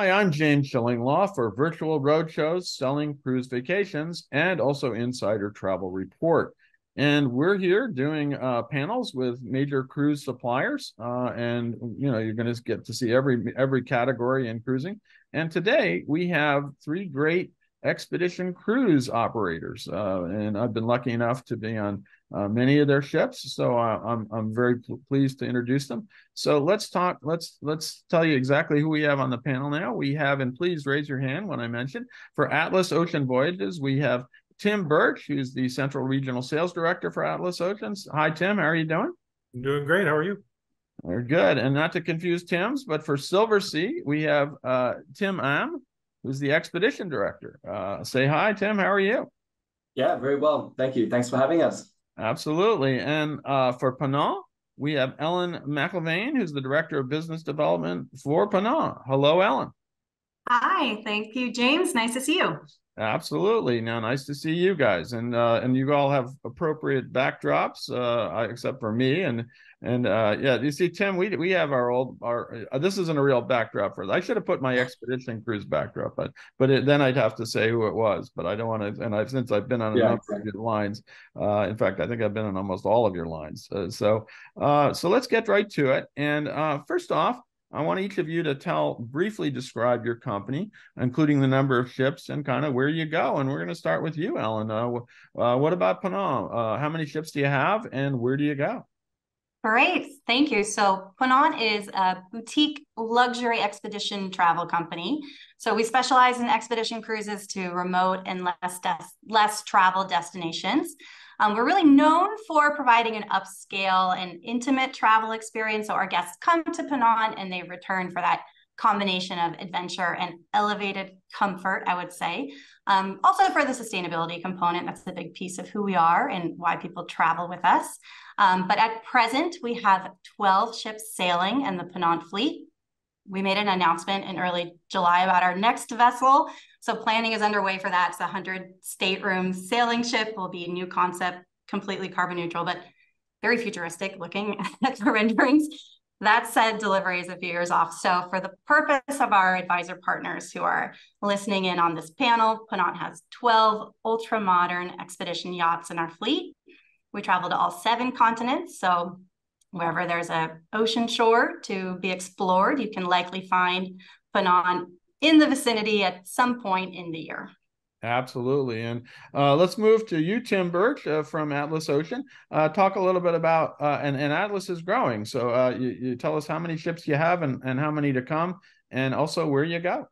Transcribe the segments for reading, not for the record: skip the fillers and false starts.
Hi, I'm James Shillinglaw for Virtual Road Shows, Selling Cruise Vacations, and also Insider Travel Report. And we're here doing panels with major cruise suppliers, and you're going to get to see every category in cruising. And today we have three great expedition cruise operators, and I've been lucky enough to be on many of their ships, so I'm very pleased to introduce them. So let's tell you exactly who we have on the panel now. We have, and please raise your hand when I mention, for Atlas Ocean Voyages, we have Tim Birch, who's the Central Regional Sales Director for Atlas Oceans. Hi, Tim. How are you doing? I'm doing great. How are you? We're good. And not to confuse Tim's, but for Silversea, we have Tim Amm, who's the Expedition Director. Say hi, Tim. How are you? Yeah, very well. Thank you. Thanks for having us. Absolutely. And for Ponant, we have Ellen McIlvaine, who's the Director of Business Development for Ponant. Hello, Ellen. Hi. Thank you, James. Nice to see you. Absolutely. Now, nice to see you guys, and you all have appropriate backdrops, except for me. And yeah, you see, Tim, we have our this isn't a real backdrop for us. I should have put my expedition cruise backdrop, but then I'd have to say who it was. But I don't want to. And since I've been on a number of your lines, in fact, I think I've been on almost all of your lines. So let's get right to it. And first off, I want each of you to briefly describe your company, including the number of ships and kind of where you go. And we're going to start with you, Ellen. What about Ponant? How many ships do you have and where do you go? Great. Thank you. So Ponant is a boutique luxury expedition travel company. So we specialize in expedition cruises to remote and less travel destinations. We're really known for providing an upscale and intimate travel experience. So our guests come to Ponant and they return for that combination of adventure and elevated comfort, I would say. Also for the sustainability component, that's the big piece of who we are and why people travel with us. But at present, we have 12 ships sailing in the Ponant fleet. We made an announcement in early July about our next vessel. So planning is underway for that. It's a 100-stateroom sailing ship. Will be a new concept, completely carbon neutral, but very futuristic looking at the renderings. That said, delivery is a few years off. So for the purpose of our advisor partners who are listening in on this panel, Ponant has 12 ultra-modern expedition yachts in our fleet. We travel to all 7 continents. So wherever there's an ocean shore to be explored, you can likely find Ponant in the vicinity at some point in the year. Absolutely. And let's move to you, Tim Birch, from Atlas Ocean. Talk a little bit about, and Atlas is growing. So you tell us how many ships you have and how many to come, and also where you go.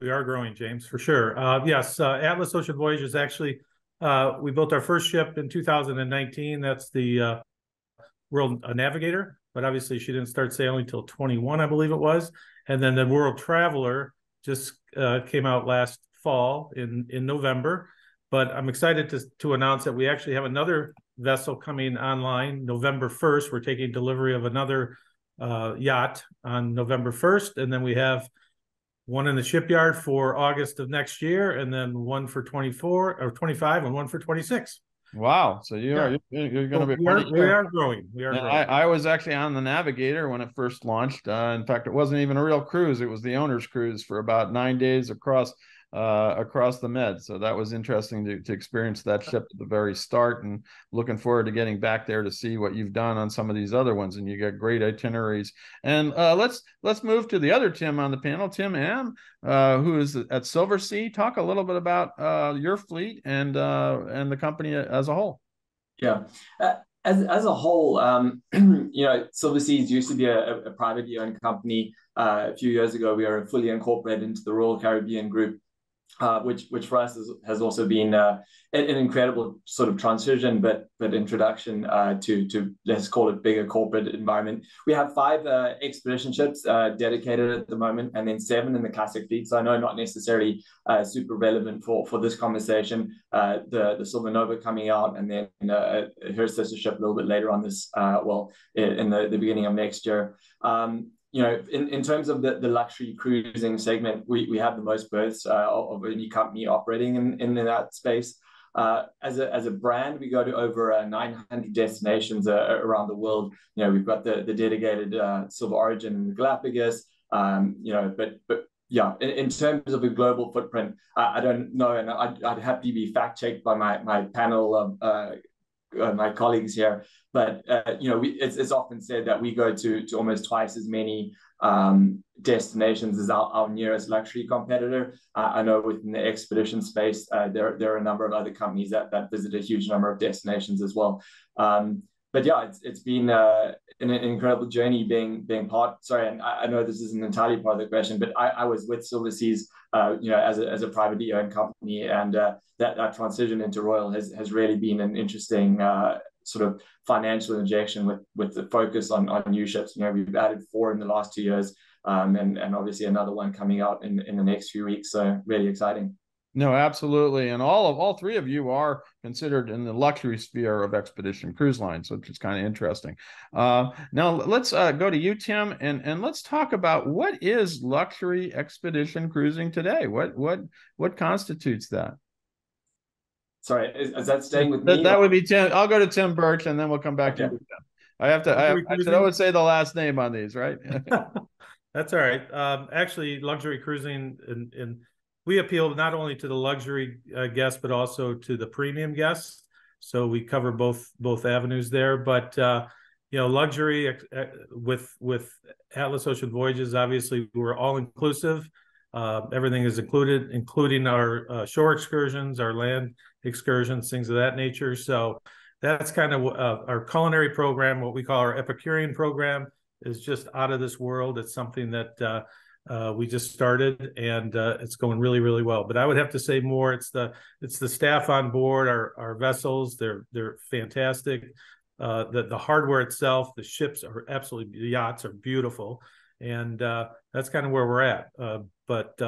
We are growing, James, for sure. Yes, Atlas Ocean Voyages, actually, we built our first ship in 2019. That's the World Navigator, but obviously she didn't start sailing till 21, I believe it was. And then the World Traveler just came out last fall in November. But I'm excited to announce that we actually have another vessel coming online November 1st. We're taking delivery of another yacht on November 1st. And then we have one in the shipyard for August of next year, and then one for 24 or 25 and one for 26. Wow. So you're going to be pretty sure. We are growing. I was actually on the Navigator when it first launched. In fact, it wasn't even a real cruise. It was the owner's cruise for about 9 days across the Med. So that was interesting to experience that ship at the very start, and looking forward to getting back there to see what you've done on some of these other ones. And you got great itineraries. And let's move to the other Tim on the panel, Tim Amm, who is at Silversea. Talk a little bit about your fleet and the company as a whole. Yeah. As a whole, Silverseas used to be a privately owned company. A few years ago, we were fully incorporated into the Royal Caribbean Group, which for us has also been an incredible sort of transition, but introduction to let's call it bigger corporate environment. We have 5 expedition ships dedicated at the moment, and then 7 in the classic fleet. So I know not necessarily super relevant for this conversation. The Silver Nova coming out, and then her sister ship a little bit later on this in the beginning of next year. In terms of the luxury cruising segment, we have the most berths of any company operating in that space. As a brand, we go to over 900 destinations around the world. We've got the dedicated Silver Origin in the Galapagos. But Yeah, in terms of a global footprint, I don't know, and I'd have to be fact-checked by my panel of my colleagues here. But you know, it's often said that we go to almost twice as many destinations as our nearest luxury competitor. I know within the expedition space, there are a number of other companies that visit a huge number of destinations as well. But yeah, it's been an incredible journey being part. Sorry, and I know this isn't entirely part of the question, but I was with Silversea, you know, as a privately owned company, and that transition into Royal has really been an interesting sort of financial injection with the focus on new ships. You know, we've added 4 in the last 2 years, and obviously another one coming out in the next few weeks. So really exciting. No, absolutely. And all three of you are considered in the luxury sphere of expedition cruise lines, which is kind of interesting. Now, let's go to you, Tim, and let's talk about what is luxury expedition cruising today? What constitutes that? Sorry, is that staying with me? That would be Tim. I'll go to Tim Birch, and then we'll come back to you. I should always say the last name on these, right? That's all right. Actually, luxury cruising in we appeal not only to the luxury guests, but also to the premium guests. So we cover both avenues there. But you know, luxury with Atlas Ocean Voyages, obviously we're all inclusive. Everything is included, including our shore excursions, our land excursions, things of that nature. So that's kind of our culinary program. What we call our Epicurean program is just out of this world. It's something that we just started, and it's going really, really well. But I would have to say more. It's the staff on board our vessels. They're fantastic. The hardware itself, the ships are absolutely, the yachts are beautiful, and that's kind of where we're at. But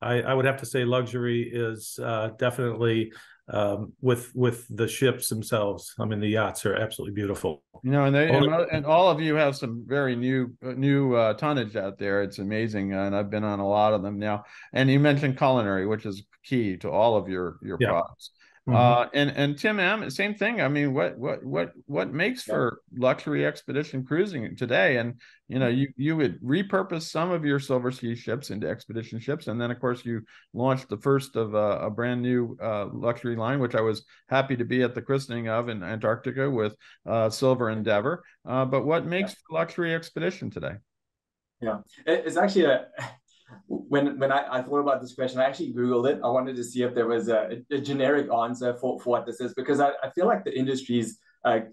I would have to say luxury is definitely with the ships themselves. I mean, the yachts are absolutely beautiful. You know, and all of you have some very new tonnage out there. It's amazing, and I've been on a lot of them now. And you mentioned culinary, which is key to all of your products. Mm-hmm. And Tim Amm, same thing. I mean, what makes for luxury expedition cruising today? And you know, you would repurpose some of your Silversea ships into expedition ships, and then of course you launched the first of a brand new luxury line, which I was happy to be at the christening of in Antarctica with Silver Endeavour. But what makes for luxury expedition today? Yeah, it's actually when I thought about this question, I actually Googled it. I wanted to see if there was a generic answer for what this is, because I feel like the industry's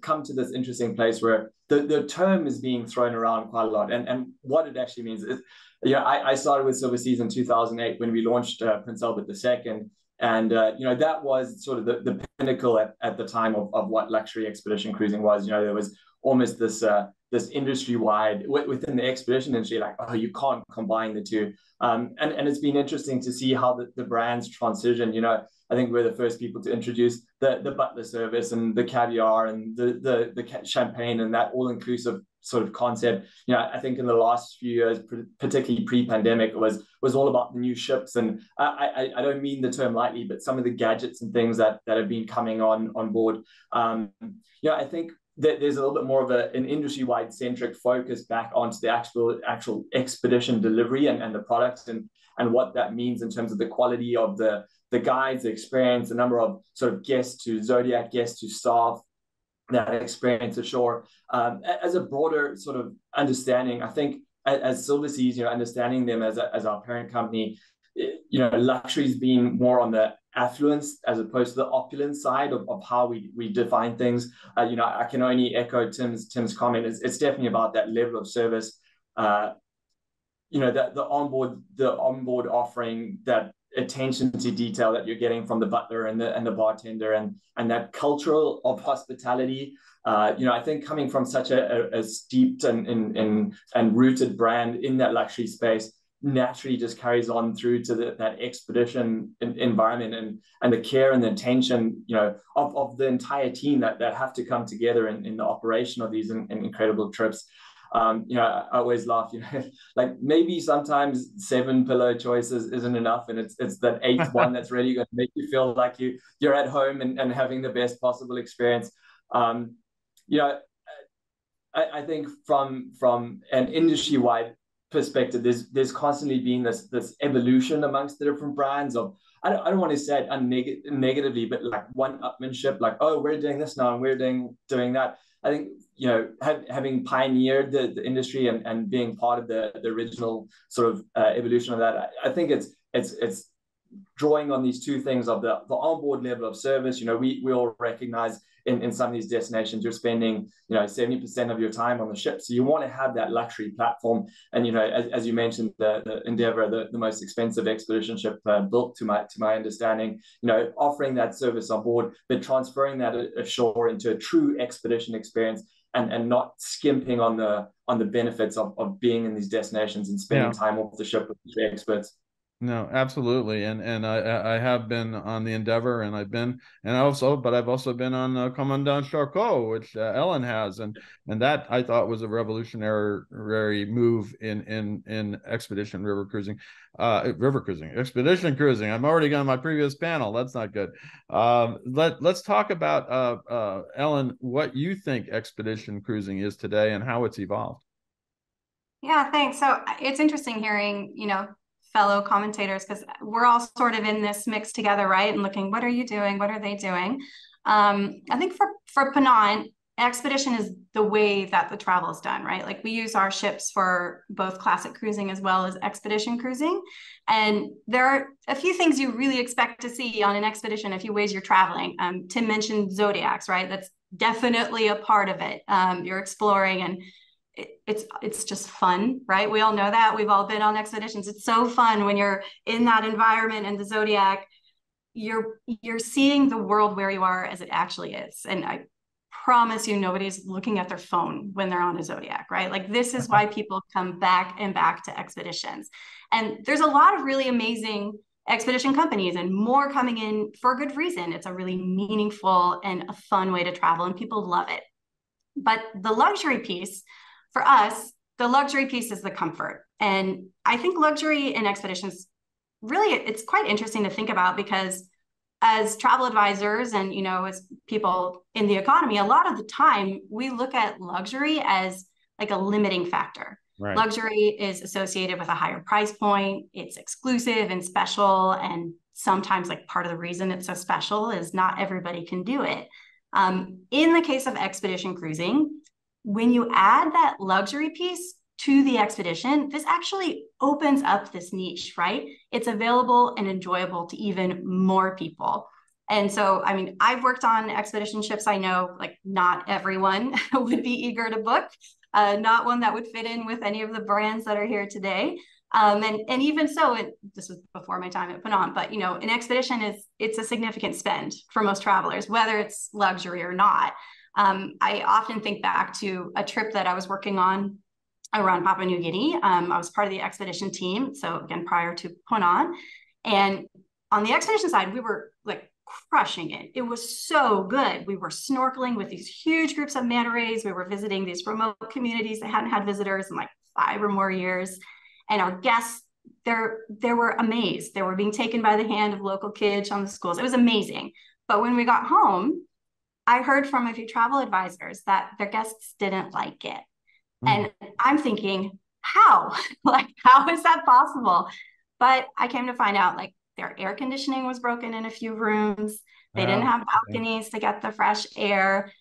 come to this interesting place where the term is being thrown around quite a lot. And what it actually means is, you know, I started with Silversea in 2008 when we launched Prince Albert II. And, you know, that was sort of the pinnacle at the time of what luxury expedition cruising was. You know, there was almost this this industry-wide, within the expedition industry, like, oh, you can't combine the two. And it's been interesting to see how the brands transition. You know, I think we're the first people to introduce the butler service and the caviar and the champagne and that all-inclusive sort of concept. You know, I think in the last few years, particularly pre-pandemic, it was all about the new ships. And I don't mean the term lightly, but some of the gadgets and things that have been coming on board. You know, I think there's a little bit more of an industry-wide centric focus back onto the actual expedition delivery and the products and what that means in terms of the quality of the guides, the experience, the number of sort of guests to Zodiac, guests to staff, that experience ashore. As a broader sort of understanding, I think as Silversea, you know, understanding them as our parent company, you know, luxury's been more on the affluence as opposed to the opulence side of how we define things. You know, I can only echo Tim's comment. It's definitely about that level of service. You know, the onboard offering, that attention to detail that you're getting from the butler and the bartender, and that cultural of hospitality. You know, I think coming from such a steeped and rooted brand in that luxury space, naturally just carries on through to that expedition environment and the care and the attention, you know, of the entire team that have to come together in the operation of these incredible trips. You know, I always laugh, you know, like maybe sometimes 7 pillow choices isn't enough, and it's that 8th one that's really going to make you feel like you're at home and having the best possible experience. You know, I think from an industry-wide perspective, there's constantly been this evolution amongst the different brands of, I don't want to say it negatively, but like one-upmanship, like, oh, we're doing this now and we're doing that. I think, you know, having pioneered the industry and being part of the original sort of evolution of that, I think it's drawing on these two things of the onboard level of service. You know, we all recognize in some of these destinations, you're spending, you know, 70% of your time on the ship. So you want to have that luxury platform. And, you know, as you mentioned, the Endeavour, the most expensive expedition ship built to my understanding, you know, offering that service on board, but transferring that ashore into a true expedition experience and not skimping on the benefits of being in these destinations and spending time off the ship with the experts. No, absolutely, and I have been on the Endeavour, and I've also been on Commandant Charcot, which Ellen has, and that I thought was a revolutionary move in expedition expedition cruising. I'm already on my previous panel. That's not good. Let's talk about Ellen, what you think expedition cruising is today and how it's evolved. Yeah, thanks. So it's interesting hearing, you know, fellow commentators, because we're all sort of in this mix together, right? And looking, what are you doing? What are they doing? I think for Ponant, expedition is the way that the travel is done, right? Like we use our ships for both classic cruising as well as expedition cruising. And there are a few things you really expect to see on an expedition a few ways you're traveling. Tim mentioned zodiacs, right? That's definitely a part of it. You're exploring and it's just fun, right? We all know that. We've all been on expeditions. It's so fun when you're in that environment and the zodiac, you're seeing the world where you are as it actually is. And I promise you, nobody's looking at their phone when they're on a zodiac, right? Like this is why people come back and back to expeditions. And there's a lot of really amazing expedition companies and more coming in for good reason. It's a really meaningful and a fun way to travel and people love it. But the luxury piece, for us, the luxury piece is the comfort. And I think luxury in expeditions, really, it's quite interesting to think about because as travel advisors and, you know, as people in the economy, a lot of the time we look at luxury as like a limiting factor. Right. Luxury is associated with a higher price point. It's exclusive and special. And sometimes like part of the reason it's so special is not everybody can do it. In the case of expedition cruising, when you add that luxury piece to the expedition, this actually opens up this niche, right? It's available and enjoyable to even more people. And so, I mean, I've worked on expedition ships. I know like not everyone would be eager to book, not one that would fit in with any of the brands that are here today. And even so, this was before my time at Ponant, but you know, an expedition it's a significant spend for most travelers, whether it's luxury or not. I often think back to a trip that I was working on around Papua New Guinea. I was part of the expedition team. So again, prior to Ponant, and on the expedition side, we were like crushing it. It was so good. We were snorkeling with these huge groups of manta rays. We were visiting these remote communities that hadn't had visitors in like 5 or more years. And our guests, they were amazed. They were being taken by the hand of local kids on the schools. It was amazing. But when we got home, I heard from a few travel advisors that their guests didn't like it. And I'm thinking, how? Like, how is that possible? But I came to find out, like, their air conditioning was broken in a few rooms. They didn't have balconies to get the fresh air.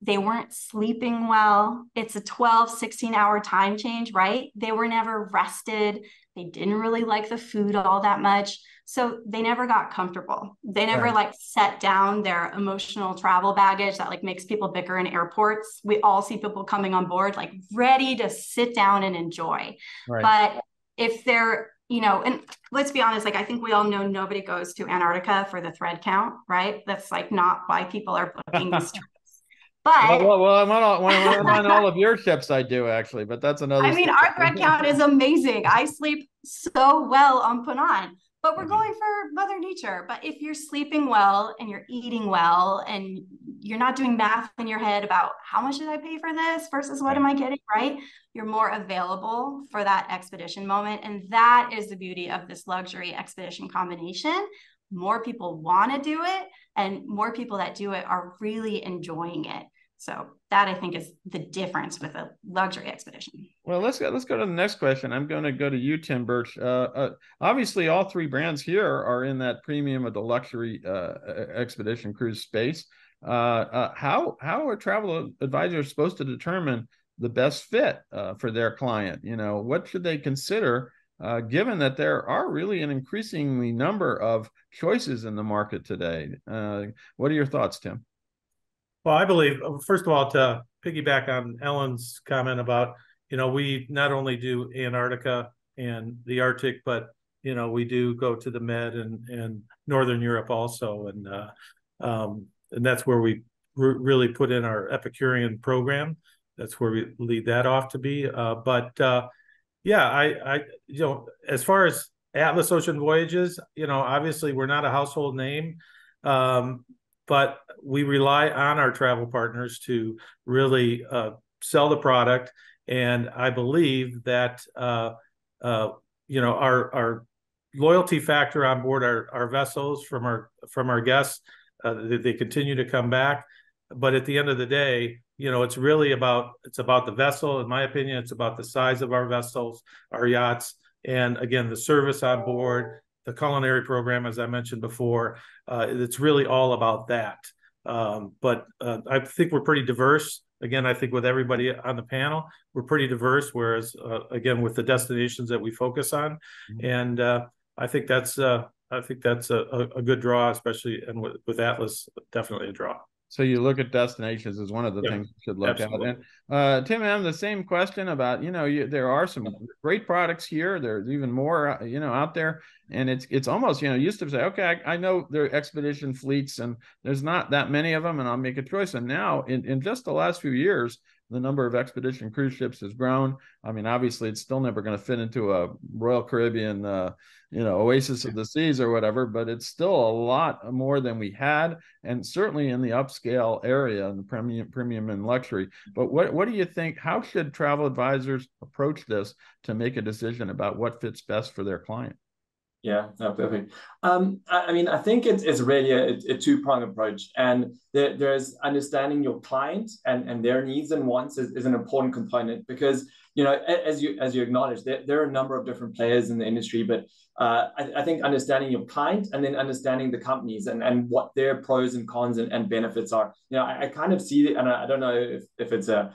They weren't sleeping well. It's a 12, 16-hour time change, right? They were never rested. They didn't really like the food all that much. So they never got comfortable. They never like set down their emotional travel baggage that like makes people bicker in airports. We all see people coming on board, like ready to sit down and enjoy. Right. But if they're, you know, and let's be honest, like I think we all know nobody goes to Antarctica for the thread count, right? That's like not why people are booking this trip. But well, I'm on all of your ships, I do actually, but that's another. I mean, our thread count is amazing. I sleep so well on Ponant, but we're going for Mother Nature. But if you're sleeping well and you're eating well and you're not doing math in your head about how much did I pay for this versus what am I getting, right? You're more available for that expedition moment. And that is the beauty of this luxury expedition combination. More people want to do it, and more people that do it are really enjoying it. So that, I think, is the difference with a luxury expedition. Well, let's go to the next question. I'm going to go to you, Tim Birch. Obviously, all three brands here are in that premium of the luxury expedition cruise space. How are travel advisors supposed to determine the best fit for their client? You know, what should they consider, given that there are really an increasingly number of choices in the market today? What are your thoughts, Tim? Well, I believe, first of all, to piggyback on Ellen's comment about, you know, we not only do Antarctica and the Arctic, but, you know, we do go to the Med and Northern Europe also. And that's where we really put in our Epicurean program. That's where we lead that off to be. But you know, as far as Atlas Ocean Voyages, you know, obviously we're not a household name. But we rely on our travel partners to really sell the product. And I believe that, you know, our loyalty factor on board our vessels from our guests, they continue to come back. But at the end of the day, you know, it's really about the vessel. In my opinion, it's about the size of our vessels, our yachts, and again, the service on board, the culinary program, as I mentioned before. It's really all about that. But I think we're pretty diverse. Again, I think with everybody on the panel, we're pretty diverse, whereas, again, with the destinations that we focus on. Mm-hmm. And I think that's a good draw, especially, and with Atlas, definitely a draw. So you look at destinations as one of the things you should look at. And Tim Amm, the same question about, you know, there are some great products here. There's even more, you know, out there. And it's almost, you know, used to say, okay, I know there are expedition fleets and there's not that many of them and I'll make a choice. And now in just the last few years, the number of expedition cruise ships has grown. I mean, obviously, it's still never going to fit into a Royal Caribbean, you know, Oasis of the Seas or whatever, but it's still a lot more than we had, and certainly in the upscale area and the premium and luxury. But what do you think? How should travel advisors approach this to make a decision about what fits best for their client? Yeah, no, perfect. I mean, I think it's really a two-pronged approach, and there's understanding your client and their needs and wants is an important component, because, you know, as you acknowledge, there are a number of different players in the industry, but I think understanding your client and then understanding the companies and what their pros and cons and benefits are. You know, I kind of see it, and I don't know if it's a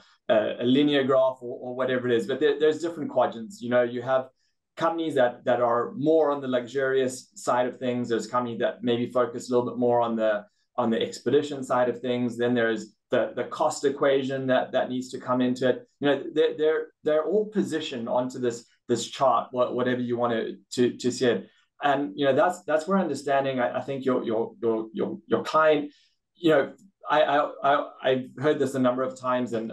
linear graph or whatever it is, but there's different quadrants. You know, you have companies that are more on the luxurious side of things. There's companies that maybe focus a little bit more on the expedition side of things. Then there's the cost equation that needs to come into it. You know, they're all positioned onto this chart, whatever you want to see it. And you know, that's where understanding, I think, your client. You know, I've heard this a number of times, and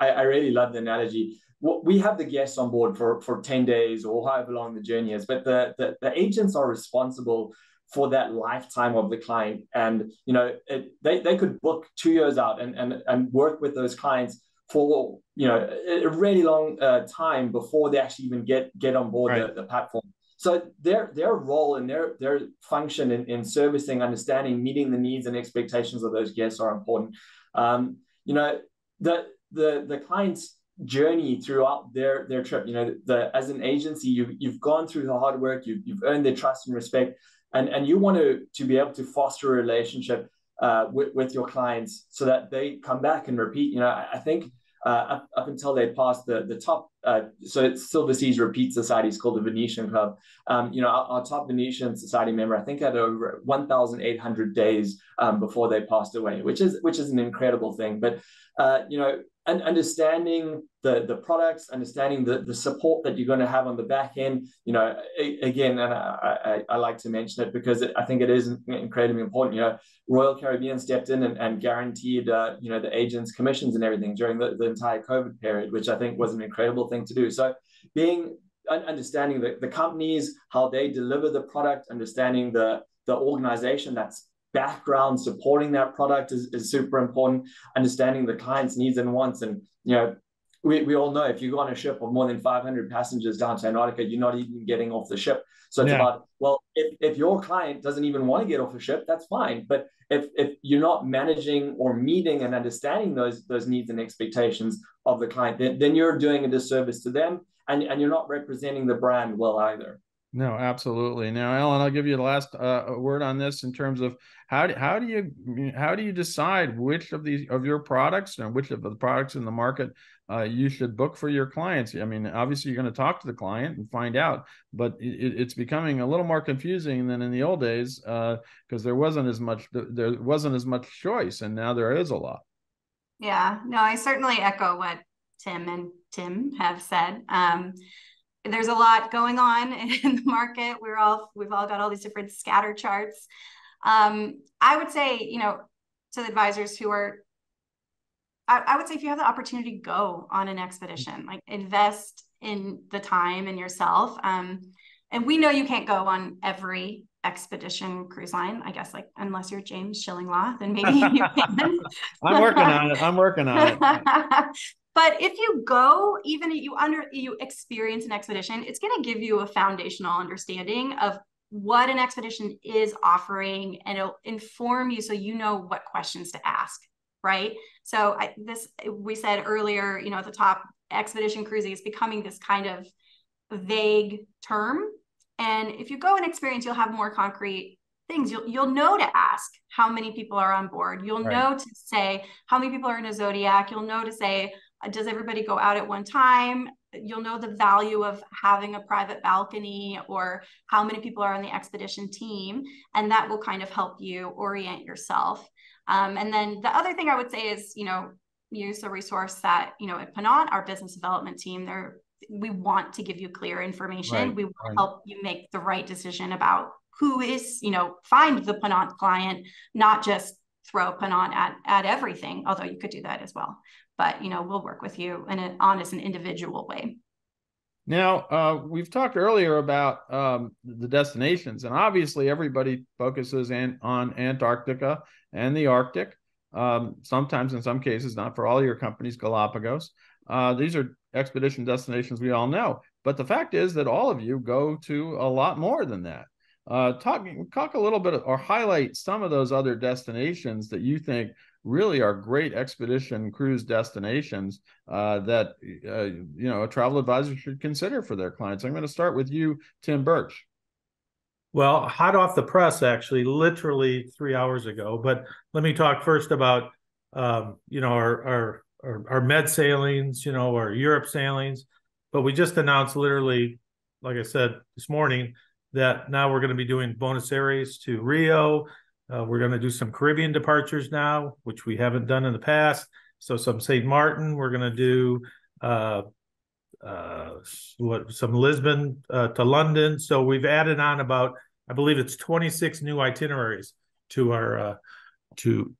I really love the analogy. We have the guests on board for 10 days or however long the journey is, but the agents are responsible for that lifetime of the client. And, you know, they could book 2 years out and work with those clients for, you know, a really long time before they actually even get on board right. the platform. So their role and their function in servicing, understanding, meeting the needs and expectations of those guests are important. You know, the clients' journey throughout their trip. You know, as an agency, you've gone through the hard work, you've earned their trust and respect, and you want to be able to foster a relationship with your clients so that they come back and repeat. You know, I think up until they pass the top, so it's Silversea's Repeat Society, it's called the Venetian Club. You know, our top Venetian Society member, I think, had over 1,800 days before they passed away, which is an incredible thing. But you know, and understanding the products, understanding the support that you're going to have on the back end, you know, again, and I like to mention it because I think it is incredibly important. You know, Royal Caribbean stepped in and guaranteed, you know, the agents' commissions and everything during the entire COVID period, which I think was an incredible thing to do. So understanding the companies, how they deliver the product, understanding the organization that's background supporting that product is super important. Understanding the client's needs and wants, and you know, we all know if you go on a ship of more than 500 passengers down to Antarctica, you're not even getting off the ship. So it's about, well, if your client doesn't even want to get off a ship, that's fine. But if you're not managing or meeting and understanding those needs and expectations of the client, then you're doing a disservice to them, and you're not representing the brand well either. No, absolutely. Now, Ellen, I'll give you the last word on this in terms of how do you decide which of these of your products and which of the products in the market you should book for your clients? I mean, obviously, you're going to talk to the client and find out, but it's becoming a little more confusing than in the old days because there wasn't as much choice, and now there is a lot. Yeah, no, I certainly echo what Tim have said. There's a lot going on in the market. We've all got all these different scatter charts. I would say, to the advisors who are, I would say if you have the opportunity, go on an expedition, like invest in the time and yourself. And we know you can't go on every expedition cruise line, I guess, unless you're James Shillinglaw, then maybe you can. I'm working on it. But if you go, even if you experience an expedition, it's going to give you a foundational understanding of what an expedition is offering, and it'll inform you so you know what questions to ask, right? So we said earlier, at the top, expedition cruising is becoming this kind of vague term. And if you go and experience, you'll have more concrete things. You'll know to ask how many people are on board. You'll know to say how many people are in a Zodiac. You'll know to say, does everybody go out at one time? You'll know the value of having a private balcony or how many people are on the expedition team. And that will kind of help you orient yourself. And then the other thing I would say is, use a resource that, at Ponant, our business development team, we want to give you clear information. We will help you make the right decision about who is, find the Ponant client, not just throw Ponant at everything, although you could do that as well. But, we'll work with you in an honest and individual way. Now, we've talked earlier about the destinations, and obviously everybody focuses on Antarctica and the Arctic. Sometimes, in some cases, not for all your companies, Galapagos. These are expedition destinations we all know. But the fact is that all of you go to a lot more than that. Talk a little bit or highlight some of those other destinations that you think really are great expedition cruise destinations that, a travel advisor should consider for their clients. I'm going to start with you, Tim Birch. Well, hot off the press, actually, literally 3 hours ago. But let me talk first about, our Med sailings, our Europe sailings. But we just announced literally, like I said this morning, that now we're going to be doing Buenos Aires to Rio. We're going to do some Caribbean departures now, which we haven't done in the past. So some St. Martin, we're going to do some Lisbon to London. So we've added on about, I believe it's 26 new itineraries to our to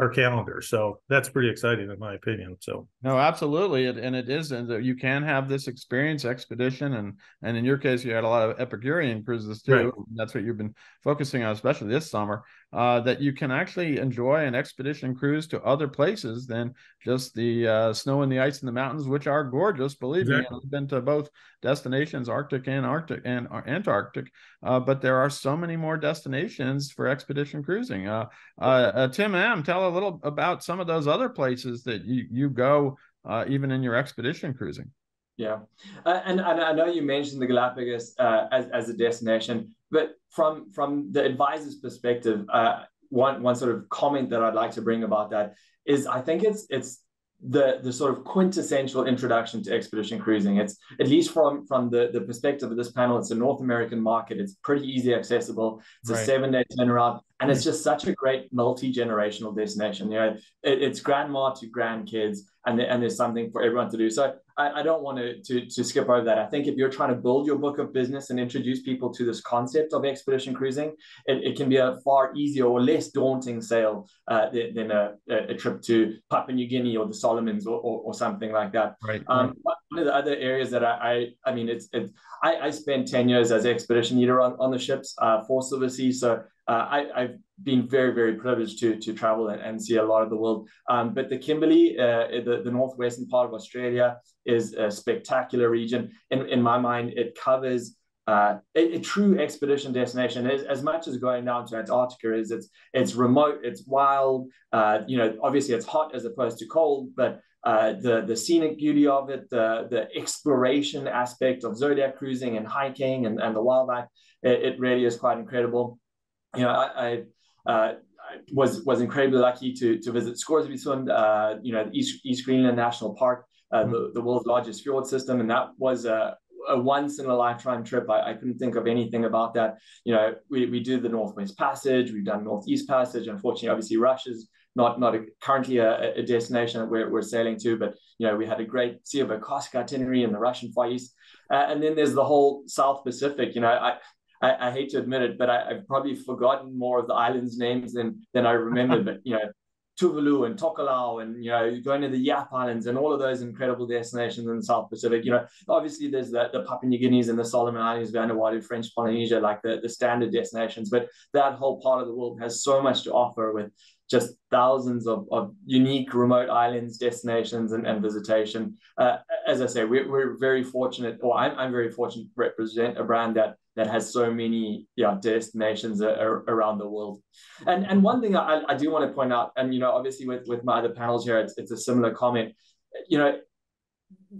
our calendar. So that's pretty exciting in my opinion. So no, absolutely. And it is, and you can have this experience expedition. And in your case, you had a lot of Epicurean cruises too. Right. That's what you've been focusing on, especially this summer, that you can actually enjoy an expedition cruise to other places than just the snow and the ice and the mountains, which are gorgeous, believe me. I've been to both destinations, Arctic and Antarctic, but there are so many more destinations for expedition cruising. Tim Amm, tell a little about some of those other places that you go even in your expedition cruising. Yeah, and I know you mentioned the Galapagos as a destination, but from the advisor's perspective, one sort of comment that I'd like to bring about that is I think it's the sort of quintessential introduction to expedition cruising. It's, at least from the perspective of this panel, it's a North American market. It's pretty easy accessible. It's a 7-day turnaround. And it's just such a great multi-generational destination. It's grandma to grandkids, and there's something for everyone to do. So I don't want to skip over that. I think if you're trying to build your book of business and introduce people to this concept of expedition cruising, it can be a far easier or less daunting sail than a trip to Papua New Guinea or the Solomons or something like that. Right. One of the other areas that I spent 10 years as expedition leader on the ships for Silversea. So I've been very, very privileged to travel and see a lot of the world. But the Kimberley, the northwestern part of Australia, is a spectacular region. In my mind, it covers a true expedition destination. As much as going down to Antarctica is, it's remote, it's wild. You know, obviously it's hot as opposed to cold, but the scenic beauty of it, the exploration aspect of zodiac cruising and hiking and the wildlife, it really is quite incredible. You know, I was incredibly lucky to visit Scoresbysund, you know, East Greenland National Park, the world's largest fjord system, and that was a once-in-a-lifetime trip. I couldn't think of anything about that. You know, we do the Northwest Passage, we've done Northeast Passage. Unfortunately, obviously, Russia's not currently a destination we're sailing to, but, you know, we had a great Sea of Akoska itinerary in the Russian Far East. And then there's the whole South Pacific. You know, I hate to admit it, but I've probably forgotten more of the islands' names than I remember, but, you know, Tuvalu and Tokelau and, you know, going to the Yap Islands and all of those incredible destinations in the South Pacific. You know, obviously there's the Papua New Guineas and the Solomon Islands, Vanuatu, French Polynesia, like the standard destinations, but that whole part of the world has so much to offer with just thousands of unique remote islands, destinations, and visitation. As I say, we're very fortunate, or I'm very fortunate to represent a brand that has so many destinations around the world. And one thing I do want to point out, and, you know, obviously with my other panels here, it's a similar comment. You know,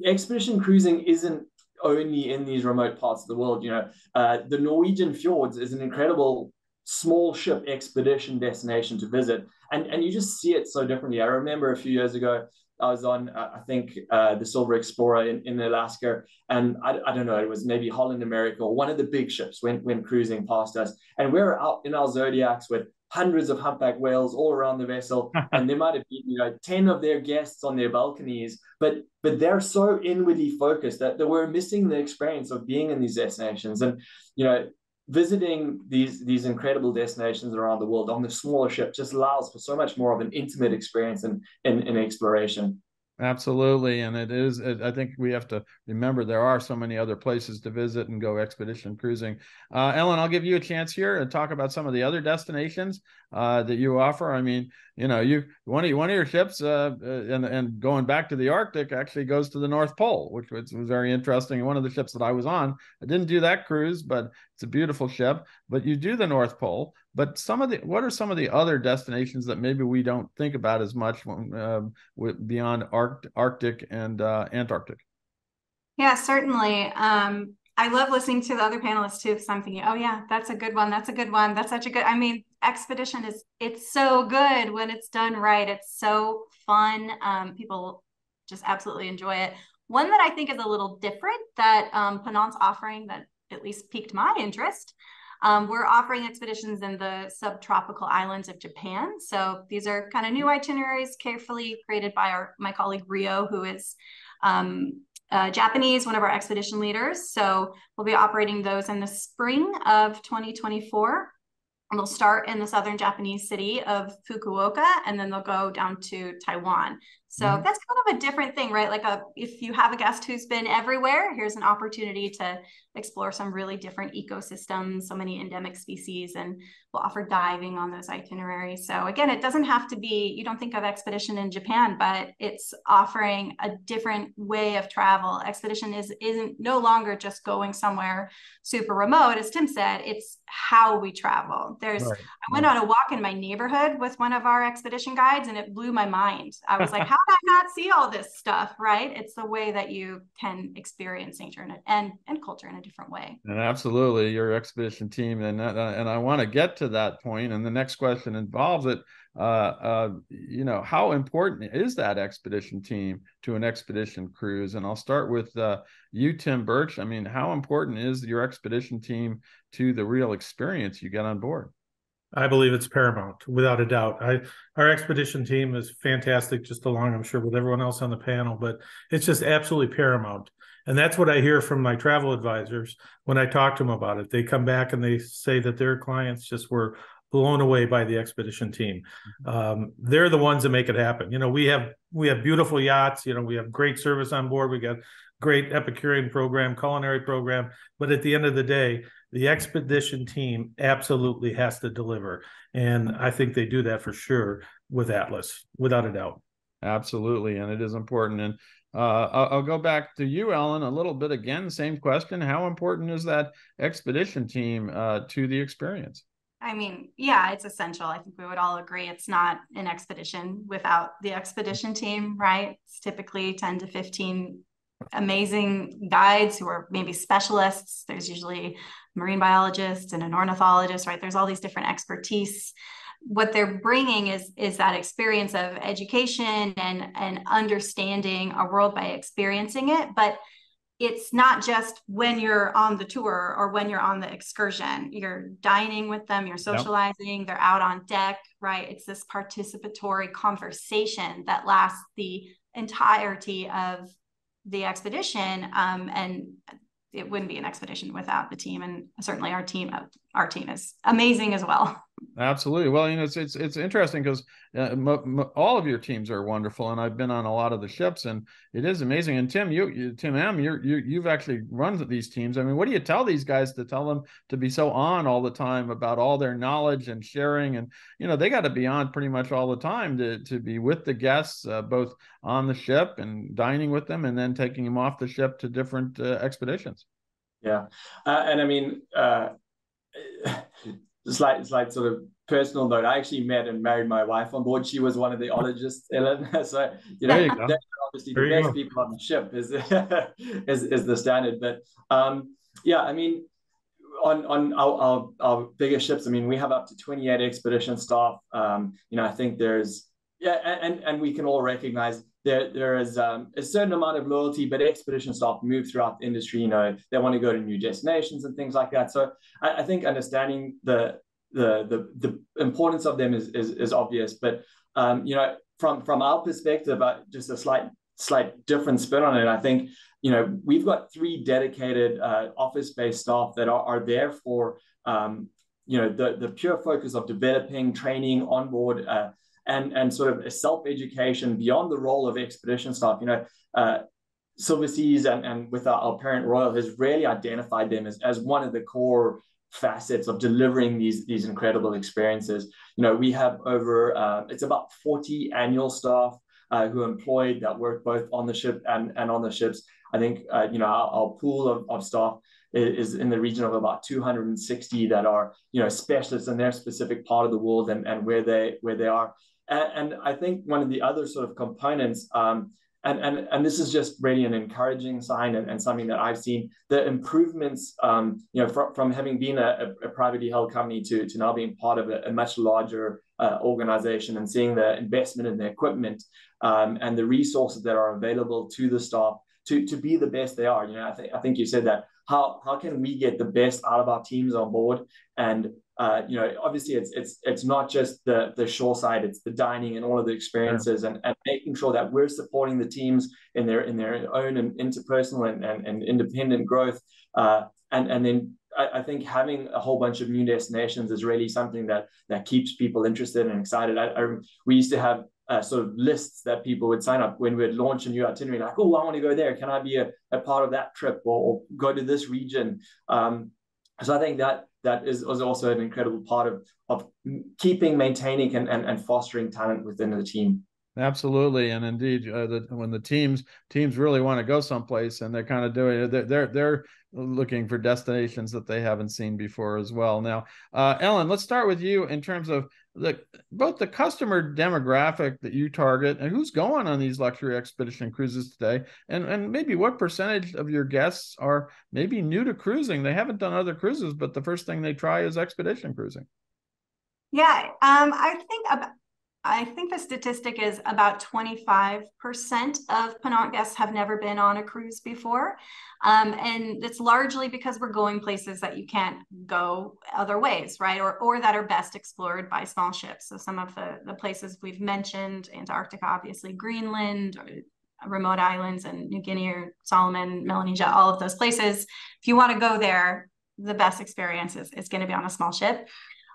expedition cruising isn't only in these remote parts of the world. You know, the Norwegian Fjords is an incredible small ship expedition destination to visit. And you just see it so differently. I remember a few years ago, I was on, I think, the Silver Explorer in Alaska, and I don't know, it was maybe Holland America or one of the big ships went cruising past us, and we were out in our Zodiacs with hundreds of humpback whales all around the vessel, and there might have been, you know, 10 of their guests on their balconies, but they're so inwardly focused that they were missing the experience of being in these destinations. And, you know, visiting these incredible destinations around the world on the smaller ship just allows for so much more of an intimate experience and exploration. Absolutely. And it is, I think we have to remember there are so many other places to visit and go expedition cruising. Ellen, I'll give you a chance here and talk about some of the other destinations that you offer. I mean, you know, one of your ships and going back to the Arctic actually goes to the North Pole, which was very interesting. And one of the ships that I was on, I didn't do that cruise, but it's a beautiful ship. But you do the North Pole. But what are some of the other destinations that maybe we don't think about as much beyond Arctic and Antarctic? Yeah, certainly. I love listening to the other panelists too, because I'm thinking, oh yeah, that's a good one. That's a good one. That's such a good, I mean, expedition it's so good when it's done right. It's so fun. People just absolutely enjoy it. One that I think is a little different that Ponant's offering that at least piqued my interest. We're offering expeditions in the subtropical islands of Japan. So these are kind of new itineraries carefully created by my colleague Rio, who is Japanese, one of our expedition leaders. So we'll be operating those in the spring of 2024. And they'll start in the southern Japanese city of Fukuoka, and then they'll go down to Taiwan. So that's kind of a different thing, right? Like if you have a guest who's been everywhere, here's an opportunity to explore some really different ecosystems, so many endemic species, and we'll offer diving on those itineraries. So again, it doesn't have to be, you don't think of expedition in Japan, but it's offering a different way of travel. Expedition isn't no longer just going somewhere super remote, as Tim said, it's how we travel. I went on a walk in my neighborhood with one of our expedition guides, and it blew my mind. I was like, how did I not see all this stuff, right? It's the way that you can experience nature and culture in a different way. And absolutely, your expedition team. And I want to get to that point. And the next question involves it. You know, how important is that expedition team to an expedition cruise? And I'll start with you, Tim Birch. I mean, how important is your expedition team to the real experience you get on board? I believe it's paramount, without a doubt. Our expedition team is fantastic, just along, I'm sure, with everyone else on the panel, but it's just absolutely paramount. And that's what I hear from my travel advisors when I talk to them about it. They come back and they say that their clients just were blown away by the expedition team. They're the ones that make it happen. You know, we have beautiful yachts, you know, we have great service on board, we got great Epicurean program, culinary program, but at the end of the day, the expedition team absolutely has to deliver. And I think they do that for sure with Atlas, without a doubt. Absolutely. And it is important. And I'll go back to you, Ellen, a little bit again. Same question. How important is that expedition team to the experience? I mean, yeah, it's essential. I think we would all agree it's not an expedition without the expedition team, right? It's typically 10 to 15 amazing guides who are maybe specialists. There's usually a marine biologist and an ornithologist, right? There's all these different expertise. What they're bringing is that experience of education and understanding our world by experiencing it. But it's not just when you're on the tour or when you're on the excursion. You're dining with them, you're socializing, they're out on deck, right? It's this participatory conversation that lasts the entirety of the expedition. And it wouldn't be an expedition without the team. And certainly our team is amazing as well. Absolutely. Well, you know, it's interesting because all of your teams are wonderful, and I've been on a lot of the ships, and it is amazing. And Tim, Tim Amm, you've actually run these teams. I mean, what do you tell these guys to tell them to be so on all the time about all their knowledge and sharing? And you know, they got to be on pretty much all the time to be with the guests, both on the ship and dining with them, and then taking them off the ship to different expeditions. Yeah, and I mean. Slight sort of personal note. I actually met and married my wife on board. She was one of the ologists, Ellen. So, you know, that's obviously the best people on the ship is the standard. But yeah, I mean, on our bigger ships, I mean, we have up to 28 expedition staff. You know, I think there's, and we can all recognize there is a certain amount of loyalty, but expedition staff move throughout the industry. You know, they want to go to new destinations and things like that. So I think understanding the importance of them is obvious. But you know, from our perspective, just a slight different spin on it. I think, you know, we've got 3 dedicated office-based staff that are there for you know, the pure focus of developing, training, onboard. And sort of a self-education beyond the role of expedition staff. You know, Silversea and with our parent Royal has really identified them as one of the core facets of delivering these incredible experiences. You know, we have over, it's about 40 annual staff who are employed that work both on the ship and on the ships. I think, you know, our pool of staff is in the region of about 260 that are, you know, specialists in their specific part of the world and where they are. And I think one of the other sort of components, and this is just really an encouraging sign and something that I've seen, the improvements, you know, from having been a privately held company to now being part of a much larger organization and seeing the investment in the equipment and the resources that are available to the staff to be the best they are. You know, I think you said that. How can we get the best out of our teams on board? And you know, obviously it's not just the shore side, it's the dining and all of the experiences and making sure that we're supporting the teams in their own and interpersonal and independent growth. And then I think having a whole bunch of new destinations is really something that keeps people interested and excited. We used to have sort of lists that people would sign up when we'd launch a new itinerary, like, oh, I want to go there. Can I be a part of that trip or go to this region? So I think that is also an incredible part of keeping, maintaining, and fostering talent within the team. Absolutely, and indeed, when the teams really want to go someplace, and they're kind of doing, they're looking for destinations that they haven't seen before as well. Now, Ellen, let's start with you in terms of both the customer demographic that you target and who's going on these luxury expedition cruises today, and maybe what percentage of your guests are maybe new to cruising. They haven't done other cruises, but the first thing they try is expedition cruising. Yeah, I think the statistic is about 25% of Ponant guests have never been on a cruise before. And it's largely because we're going places that you can't go other ways, right? Or that are best explored by small ships. So some of the places we've mentioned, Antarctica, obviously, Greenland, remote islands, and New Guinea or Solomon, Melanesia, all of those places. If you want to go there, the best experience is going to be on a small ship.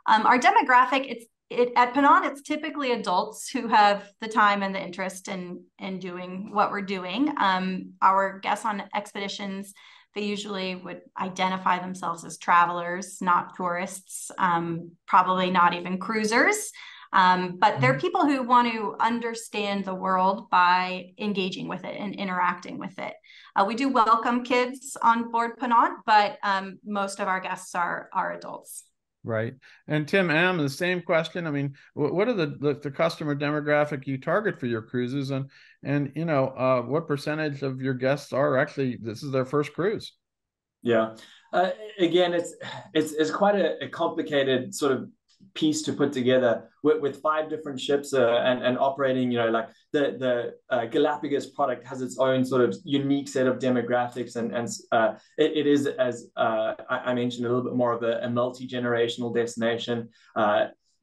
Our demographic, at Ponant, it's typically adults who have the time and the interest in doing what we're doing. Our guests on expeditions They usually would identify themselves as travelers, not tourists, probably not even cruisers. But they're people who want to understand the world by engaging with it and interacting with it. We do welcome kids on board Ponant, but most of our guests are adults. Right. And Tim Amm, the same question. I mean, what are the customer demographic you target for your cruises, and you know, what percentage of your guests are actually, this is their first cruise? Yeah. Again, it's quite a complicated sort of piece to put together with five different ships and operating, you know, like the Galapagos product has its own sort of unique set of demographics, and it is, as I mentioned, a little bit more of a multi-generational destination.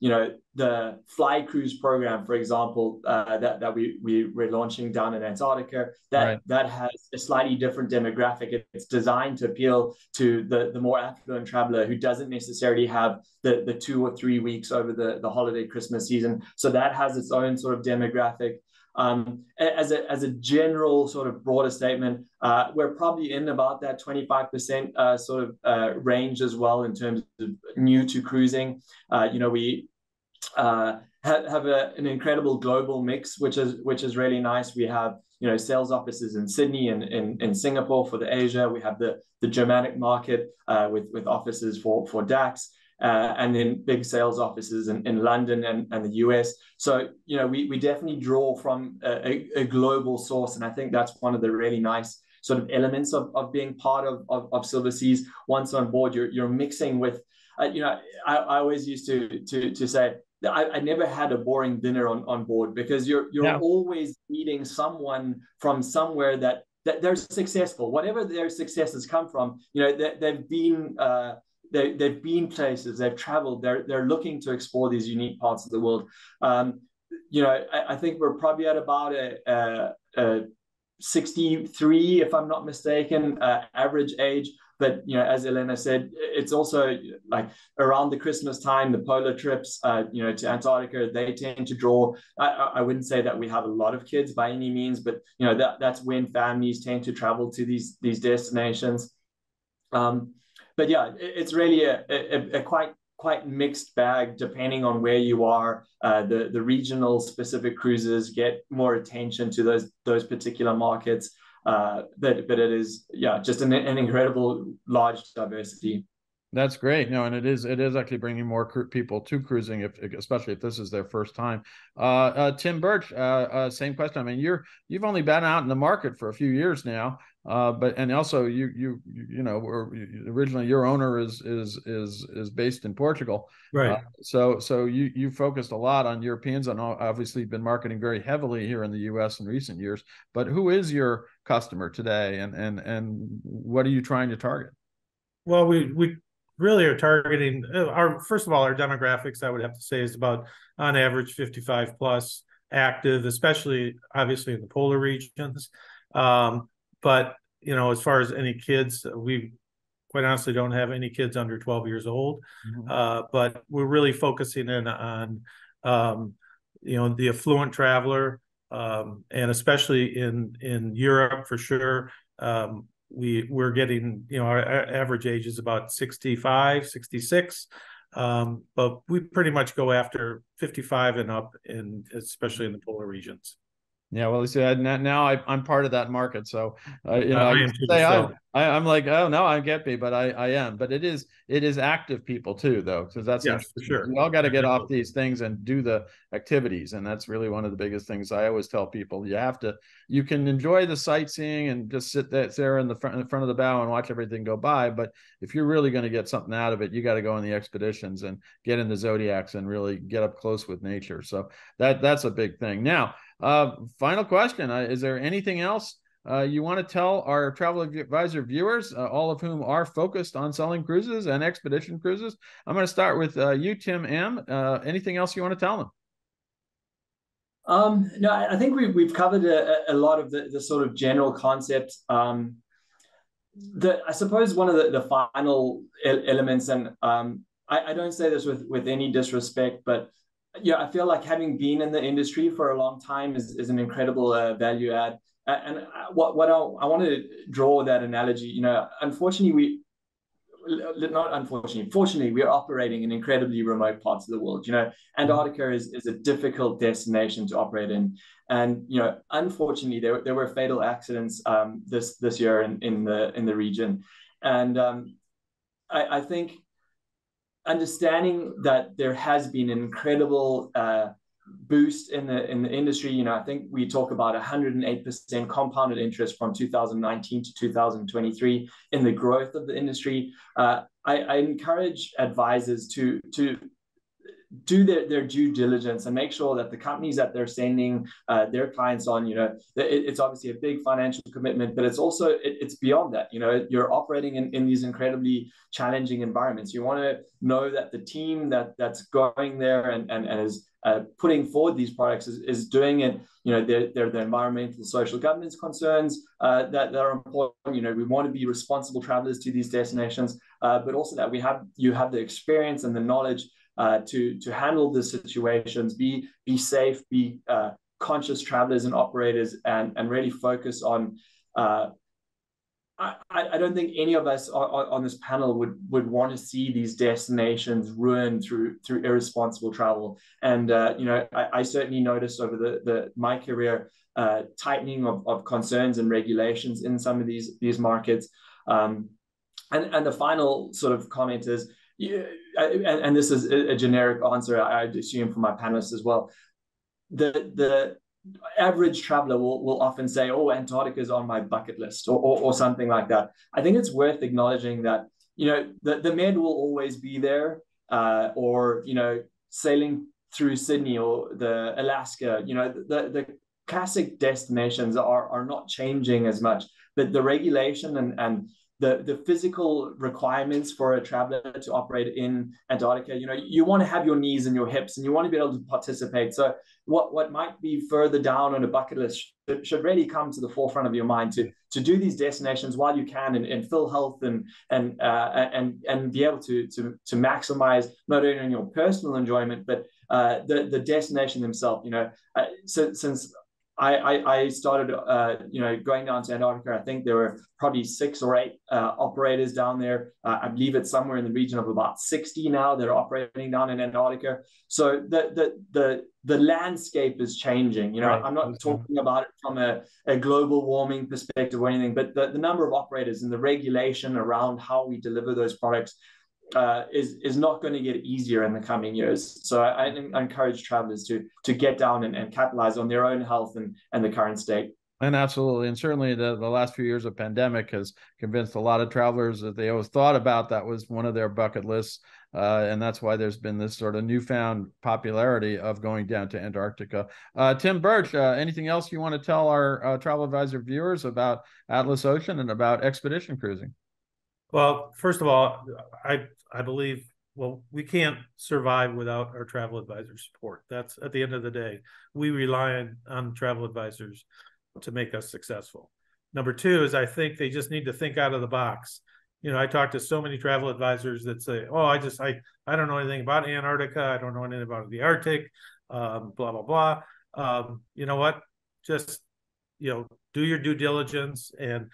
You know, the Fly Cruise program, for example, that we're launching down in Antarctica, that has a slightly different demographic. It's designed to appeal to the more affluent traveler who doesn't necessarily have the 2 or 3 weeks over the holiday Christmas season. So that has its own sort of demographic. As a general sort of broader statement, we're probably in about that 25% sort of range as well in terms of new to cruising. You know, we have an incredible global mix, which is really nice. We have, you know, sales offices in Sydney and in Singapore for the Asia. We have the Germanic market with offices for DACS. And then big sales offices in London and the US. So, you know, we definitely draw from a global source. And I think that's one of the really nice sort of elements of being part of Silverseas. Once on board, you're mixing with, you know, I always used to say, I never had a boring dinner on board, because you're yeah. always meeting someone from somewhere that they're successful. Whatever their successes come from, you know, they've been... They've been places, they've traveled, they're looking to explore these unique parts of the world. You know, I think we're probably at about a 63, if I'm not mistaken, average age. But, you know, as Elena said, it's also like around the Christmas time, the polar trips, you know, to Antarctica, they tend to draw. I wouldn't say that we have a lot of kids by any means, but, you know, that's when families tend to travel to these destinations. But yeah, it's really a quite mixed bag depending on where you are. The regional specific cruises get more attention to those particular markets. But it is, yeah, just an incredible large diversity. That's great. No, and it is actually bringing more people to cruising, especially if this is their first time. Tim Birch, same question. I mean, you've only been out in the market for a few years now, but and also you know, originally your owner is based in Portugal, right? So you focused a lot on Europeans, and obviously been marketing very heavily here in the U.S. in recent years. But who is your customer today, and what are you trying to target? Well, we really are targeting first of all, our demographics, I would have to say, is about on average 55 plus active, especially obviously in the polar regions. But, you know, as far as any kids, we quite honestly don't have any kids under 12 years old. Mm-hmm. But we're really focusing in on, you know, the affluent traveler, and especially in Europe for sure. We're getting, you know, our average age is about 65, 66, but we pretty much go after 55 and up, in especially in the polar regions. Yeah, well, you see, now I'm part of that market, so you know, I'm like, oh no, I get me, but I am. But it is active people too, though, because that's for sure. We all got to get off these things and do the activities, and that's really one of the biggest things I always tell people. You can enjoy the sightseeing and just sit there in the front of the bow and watch everything go by, but if you're really going to get something out of it, you got to go on the expeditions and get in the zodiacs and really get up close with nature. So that's a big thing now. Final question. Is there anything else you want to tell our Travel Advisor viewers, all of whom are focused on selling cruises and expedition cruises? I'm going to start with you, Tim Amm. Anything else you want to tell them? No, I think we've covered a lot of the sort of general concepts. I suppose one of the final elements, and I don't say this with any disrespect, but yeah, I feel like having been in the industry for a long time is an incredible value add. And what I want to draw that analogy, you know, unfortunately, fortunately, we are operating in incredibly remote parts of the world. You know, Antarctica is a difficult destination to operate in. And, you know, unfortunately, there were fatal accidents this year in the region. And I think understanding that there has been an incredible boost in the industry. You know, I think we talk about 108% compounded interest from 2019 to 2023 in the growth of the industry. I encourage advisors to do their due diligence and make sure that the companies that they're sending their clients on, you know, it's obviously a big financial commitment, but it's also, it's beyond that. You know, you're operating in these incredibly challenging environments. You want to know that the team that's going there and is putting forward these products is doing it. You know, they're the environmental, social governance concerns that are important. You know, we want to be responsible travelers to these destinations, but also that you have the experience and the knowledge to handle the situations, be safe, be conscious travelers and operators, and really focus on. I don't think any of us on this panel would want to see these destinations ruined through irresponsible travel. And you know, I certainly noticed over my career tightening of concerns and regulations in some of these markets. And the final sort of comment is. Yeah, and this is a generic answer, I assume, for my panelists as well. The average traveler will often say, "Oh, Antarctica is on my bucket list," or something like that. I think it's worth acknowledging that, you know, the med will always be there, or, you know, sailing through Sydney or the Alaska. You know, the classic destinations are not changing as much, but the regulation and the physical requirements for a traveler to operate in Antarctica, you know, you want to have your knees and your hips and you want to be able to participate. So what might be further down on a bucket list should really come to the forefront of your mind to do these destinations while you can and fill health and be able to maximize not only on your personal enjoyment, but the destination themselves, you know. So since I started, you know, going down to Antarctica, I think there were probably 6 or 8 operators down there. I believe it's somewhere in the region of about 60 now that are operating down in Antarctica. So the landscape is changing. You know, right. I'm not talking about it from a global warming perspective or anything, but the number of operators and the regulation around how we deliver those products is not going to get easier in the coming years. So I encourage travelers to get down and capitalize on their own health and the current state. And absolutely. And certainly the last few years of pandemic has convinced a lot of travelers that they always thought about that was one of their bucket lists. And that's why there's been this sort of newfound popularity of going down to Antarctica. Tim Birch, anything else you want to tell our travel advisor viewers about Atlas Ocean and about expedition cruising? Well, first of all, I believe, well, we can't survive without our travel advisor support. That's at the end of the day, we rely on travel advisors to make us successful. Number two is I think they just need to think out of the box. You know, I talk to so many travel advisors that say, oh, I don't know anything about Antarctica. I don't know anything about the Arctic, blah, blah, blah. You know what? Just, you know, do your due diligence and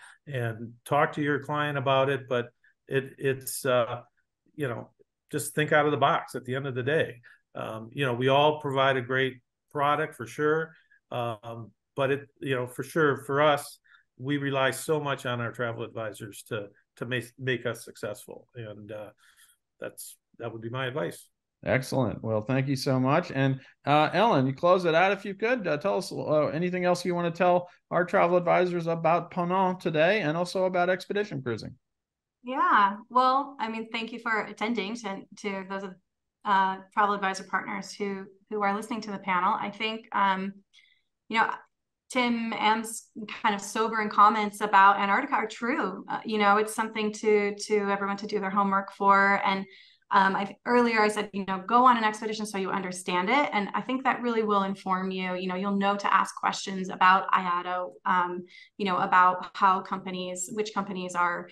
talk to your client about it. But it's you know, just think out of the box at the end of the day. You know, we all provide a great product for sure. But it, you know, for sure for us, we rely so much on our travel advisors to make us successful. And that would be my advice. Excellent. Well, thank you so much. And Ellen, you close it out if you could. Tell us anything else you want to tell our travel advisors about Ponant today and also about expedition cruising. Yeah. Well, I mean, thank you for attending to those travel advisor partners who are listening to the panel. I think, you know, Tim Amm's kind of sobering comments about Antarctica are true. You know, it's something to everyone to do their homework for. And earlier I said, you know, go on an expedition so you understand it. And I think that really will inform you, you know, you'll know to ask questions about IATO, you know, about how companies, which companies are,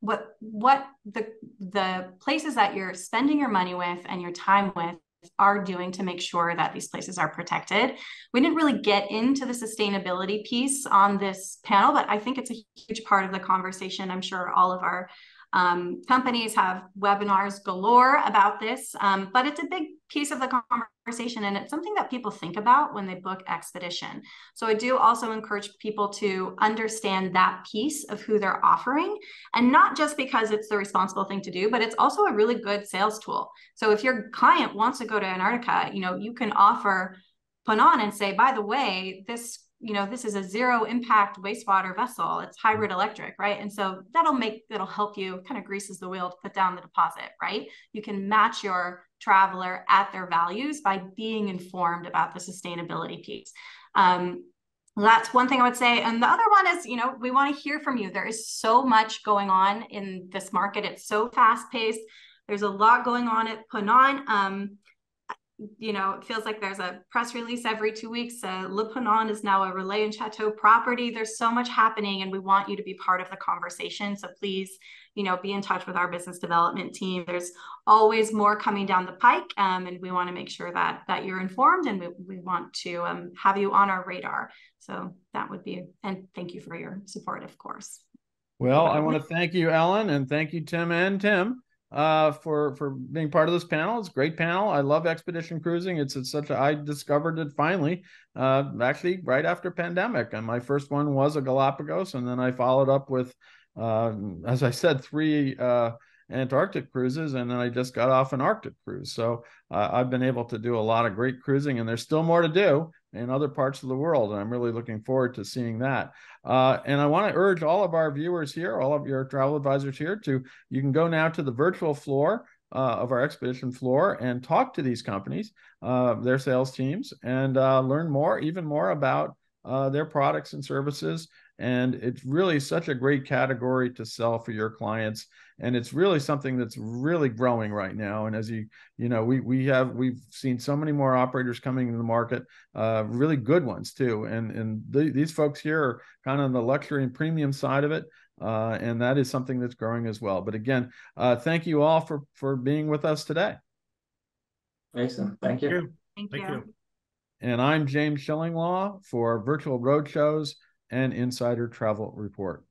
what the places that you're spending your money with and your time with are doing to make sure that these places are protected. We didn't really get into the sustainability piece on this panel, but I think it's a huge part of the conversation. I'm sure all of our companies have webinars galore about this, but it's a big piece of the conversation, and it's something that people think about when they book expedition. So I do also encourage people to understand that piece of who they're offering, and not just because it's the responsible thing to do, but it's also a really good sales tool. So if your client wants to go to Antarctica, you know, you can offer Ponant and say, by the way, this, you know, this is a zero impact wastewater vessel. It's hybrid electric, right? And so that'll help you, kind of greases the wheel to put down the deposit, right? You can match your traveler at their values by being informed about the sustainability piece. That's one thing I would say. And the other one is, you know, we want to hear from you. There is so much going on in this market. It's so fast paced. There's a lot going on at Ponant. You know, it feels like there's a press release every 2 weeks. Le Ponant is now a Relais and Chateau property. There's so much happening, and we want you to be part of the conversation. So please, you know, be in touch with our business development team. There's always more coming down the pike, and we want to make sure that you're informed, and we want to have you on our radar. So that would be, and thank you for your support, of course. Well, I want to thank you, Ellen, and thank you, Tim and Tim, for being part of this panel. It's a great panel. I love expedition cruising. It's such a, I discovered it finally, actually right after pandemic. And my first one was a Galapagos. And then I followed up with, as I said, 3, Antarctic cruises. And then I just got off an Arctic cruise. So I've been able to do a lot of great cruising, and there's still more to do in other parts of the world. And I'm really looking forward to seeing that. And I want to urge all of our viewers here, all of your travel advisors here, to, you can go now to the virtual floor of our expedition floor and talk to these companies, their sales teams, and learn more, even more about their products and services. And it's really such a great category to sell for your clients. And it's really something that's really growing right now. And as you know, we've seen so many more operators coming into the market, really good ones too. And these folks here are kind of on the luxury and premium side of it. And that is something that's growing as well. But again, thank you all for being with us today. Excellent. Thank you. Thank you. And I'm James Shillinglaw for Virtual Road Shows and Insider Travel Report.